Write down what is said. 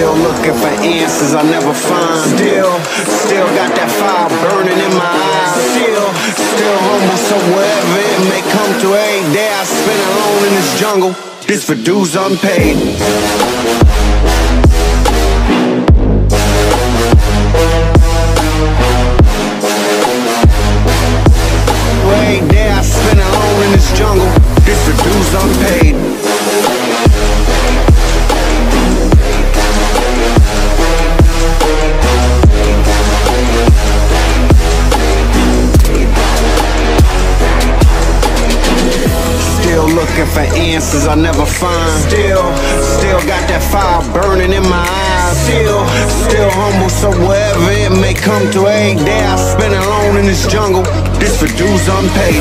Still looking for answers I never find. Still got that fire burning in my eyes. Still humble, so wherever it may come to aid. Day I spent alone in this jungle. This for dues unpaid. Looking for answers I never find. Still got that fire burning in my eyes. Still humble, so wherever it may come to aid. Day I spent alone in this jungle. This for dues unpaid.